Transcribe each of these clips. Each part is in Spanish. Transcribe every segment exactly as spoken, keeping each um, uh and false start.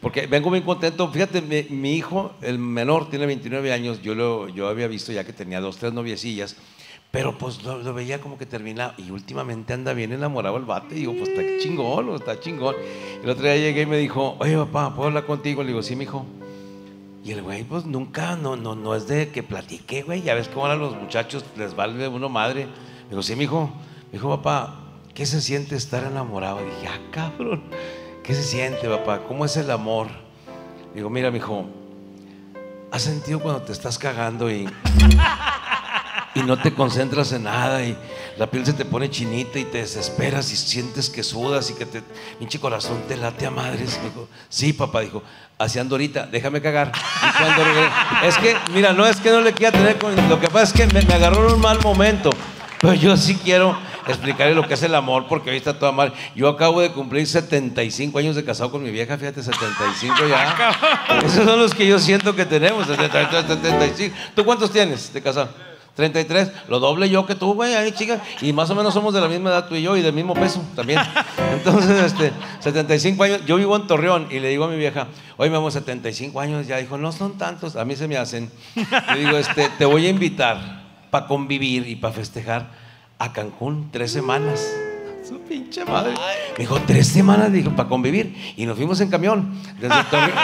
porque vengo bien contento. Fíjate, mi, mi hijo, el menor, tiene veintinueve años, yo, lo, yo había visto ya que tenía dos, tres noviecillas, pero pues lo, lo veía como que terminaba, y últimamente anda bien enamorado el vato, y digo, pues está chingón, está chingón. El otro día llegué y me dijo, oye papá, ¿puedo hablar contigo? Le digo, sí, mijo. Y el güey, pues nunca, no, no, no es de que platique, güey, ya ves cómo ahora los muchachos les vale uno madre. Le digo, sí, mijo. Me dijo, papá, ¿qué se siente estar enamorado? Y dije, ah, cabrón, ¿qué se siente, papá? ¿Cómo es el amor? Le digo, mira, mijo, ¿has sentido cuando te estás cagando y... y no te concentras en nada y la piel se te pone chinita y te desesperas y sientes que sudas y que te pinche corazón te late a madres? Dijo, sí, papá. Dijo, así ando ahorita, déjame cagar. Y cuando regresé, es que, mira, no es que no le quiera tener con... Lo que pasa es que me, me agarró en un mal momento, pero yo sí quiero explicarle lo que es el amor, porque hoy está toda madre. Yo acabo de cumplir setenta y cinco años de casado con mi vieja, fíjate, setenta y cinco ya. Esos son los que yo siento que tenemos, setenta y cinco. ¿Tú cuántos tienes de casado? treinta y tres, lo doble yo que tú, güey, ahí, chica. Y más o menos somos de la misma edad tú y yo, y del mismo peso también. Entonces, este, setenta y cinco años, yo vivo en Torreón y le digo a mi vieja, oye, vamos, setenta y cinco años, ya. Dijo, no son tantos, a mí se me hacen. Le digo, este, te voy a invitar para convivir y para festejar a Cancún tres semanas. Su pinche madre. Me dijo, tres semanas, dijo, para convivir. Y nos fuimos en camión desde Torreón.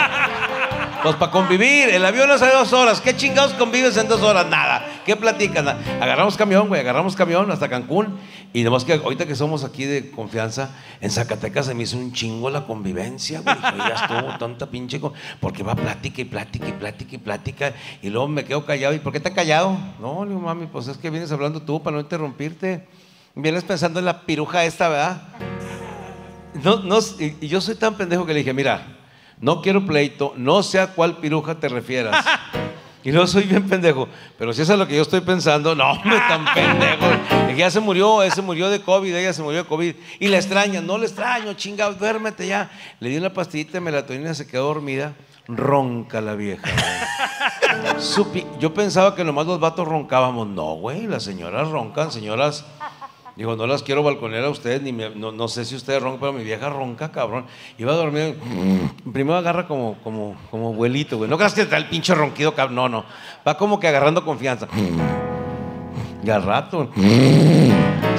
Pues para convivir, el avión hace dos horas. ¿Qué chingados convives en dos horas? Nada. ¿Qué platicas? Nada. Agarramos camión, güey, agarramos camión hasta Cancún. Y nomás que ahorita que somos aquí de confianza, en Zacatecas se me hizo un chingo la convivencia, güey. Ya estuvo tanta pinche con... Porque va plática y plática y plática y plática. Y luego me quedo callado. ¿Y por qué te has callado? No, digo, mami, pues es que vienes hablando tú para no interrumpirte. Vienes pensando en la piruja esta, ¿verdad? No, no, y yo soy tan pendejo que le dije, mira, no quiero pleito, no sé a cuál piruja te refieras. Y no soy bien pendejo, pero si eso es lo que yo estoy pensando, no, hombre, tan pendejo. El que ya se murió, él se murió de COVID, ella se murió de COVID. Y la extraña, no la extraño, chinga, duérmete ya. Le di una pastillita de melatonina, se quedó dormida, ronca la vieja. Supi, yo pensaba que nomás los vatos roncábamos. No, güey, las señoras roncan, señoras... Digo, no las quiero balconear a ustedes, ni me, no, no sé si ustedes roncan, pero mi vieja ronca, cabrón. Iba a dormir, primero agarra como, como, como abuelito, güey. No creas que está el pinche ronquido, cabrón. No, no. Va como que agarrando confianza. Y al rato.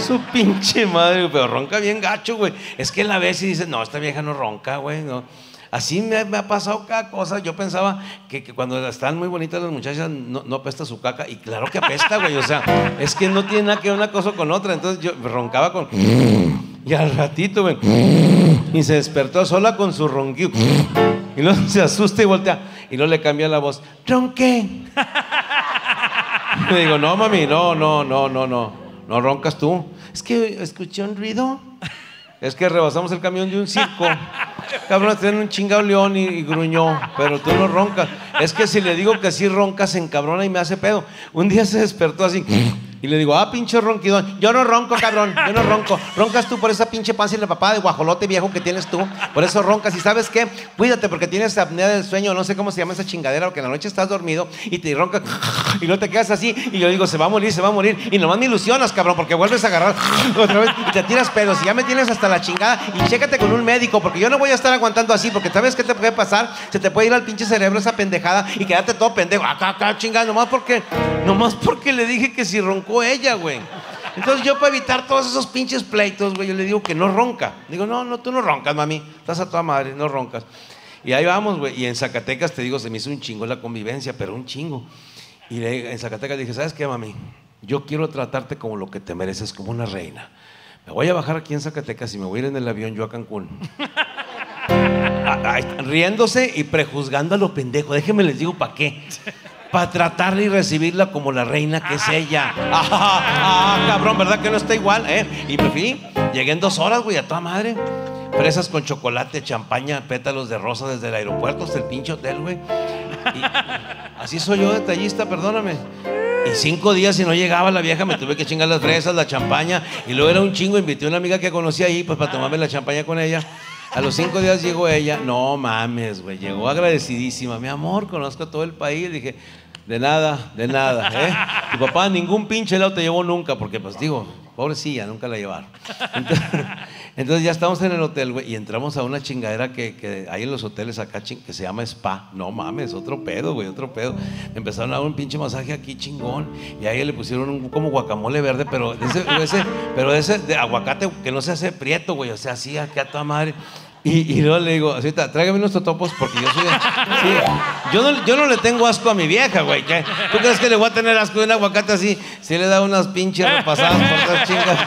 Su pinche madre, pero ronca bien gacho, güey. Es que la ves y dices, no, esta vieja no ronca, güey, no. Así me, me ha pasado cada cosa. Yo pensaba que, que cuando están muy bonitas las muchachas no, no apesta su caca. Y claro que apesta, güey. O sea, es que no tiene nada que ver una cosa con otra. Entonces yo roncaba con... Y al ratito, güey. Y se despertó sola con su ronquido. Y luego se asusta y voltea. Y luego le cambia la voz. ¡Ronqué! Y le digo, no, mami, no, no, no, no, no. No roncas tú. Es que escuché un ruido. Es que rebasamos el camión de un circo. Cabrón, tienen un chingado león y, y gruñó, pero tú no roncas. Es que si le digo que sí roncas, se encabrona y me hace pedo. Un día se despertó así y le digo, ah, pinche ronquidón. Yo no ronco, cabrón, yo no ronco. Roncas tú por esa pinche panza y la papada de guajolote viejo que tienes tú. Por eso roncas. ¿Y sabes qué? Cuídate porque tienes apnea del sueño, no sé cómo se llama esa chingadera, porque en la noche estás dormido y te roncas y no te quedas así. Y yo digo, se va a morir, se va a morir. Y nomás me ilusionas, cabrón, porque vuelves a agarrar otra vez y te tiras pedos. Y ya me tienes hasta la chingada. Y chécate con un médico, porque yo no voy a estar aguantando así, porque ¿sabes qué te puede pasar? Se te puede ir al pinche cerebro esa pendejada y quedarte todo pendejo. Acá, acá, chingada, nomás porque, nomás porque le dije que si roncó ella, güey. Entonces yo para evitar todos esos pinches pleitos, güey, yo le digo que no ronca. Digo, no, no, tú no roncas, mami. Estás a toda madre, no roncas. Y ahí vamos, güey. Y en Zacatecas, te digo, se me hizo un chingo la convivencia, pero un chingo. Y le, en Zacatecas le dije, ¿sabes qué, mami? Yo quiero tratarte como lo que te mereces, como una reina. Me voy a bajar aquí en Zacatecas y me voy a ir en el avión yo a Cancún. a, a, riéndose y prejuzgando a lo pendejo. Déjenme les digo, ¿para qué? Para tratarla y recibirla como la reina que es ella. Ah, ah, ah, cabrón, ¿verdad que no está igual? ¿Eh? Y me fui, llegué en dos horas, güey, a toda madre. Fresas con chocolate, champaña, pétalos de rosa desde el aeropuerto hasta el pinche hotel, güey. Así soy yo, detallista, perdóname. Y cinco días si no llegaba la vieja, me tuve que chingar las fresas, la champaña. Y luego era un chingo, invité a una amiga que conocí ahí, pues para tomarme la champaña con ella. A los cinco días llegó ella, no mames, güey, llegó agradecidísima. Mi amor, conozco a todo el país. Dije, de nada, de nada, ¿eh? Tu papá ningún pinche helado te llevó nunca, porque pues digo, Pobrecilla, nunca la llevaron. Entonces, entonces ya estamos en el hotel, güey, y entramos a una chingadera que, que hay en los hoteles acá, que se llama spa. No mames, otro pedo, güey, otro pedo. Empezaron a dar un pinche masaje aquí chingón, y a ella le pusieron un, como guacamole verde, pero de ese, ese, pero de ese de aguacate que no se hace prieto, güey, o sea, así aquí a toda madre. Y, y luego le digo, tráigame unos totopos porque yo soy... Sí, yo, no, yo no le tengo asco a mi vieja, güey. ¿Tú crees que le voy a tener asco de un aguacate así? Si le da unas pinches repasadas por esas chingas.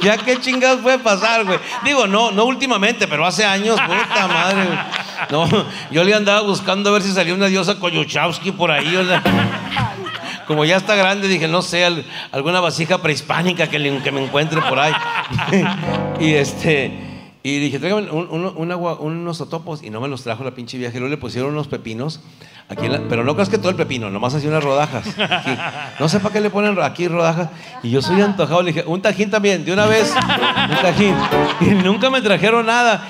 ¿Ya qué chingas puede pasar, güey? Digo, no, no últimamente, pero hace años, puta madre, güey. No, yo le andaba buscando a ver si salía una diosa Koyuchowski por ahí. O sea, como ya está grande, dije, no sé, alguna vasija prehispánica que, le, que me encuentre por ahí. Y este... Y dije, tráigame un, un, un agua, unos totopos, y no me los trajo la pinche vieja. Y luego le pusieron unos pepinos, aquí en la, pero no creas que todo el pepino, nomás así unas rodajas. Aquí. No sé para qué le ponen aquí rodajas. Y yo soy antojado, le dije, un tajín también, de una vez, un tajín. Y nunca me trajeron nada.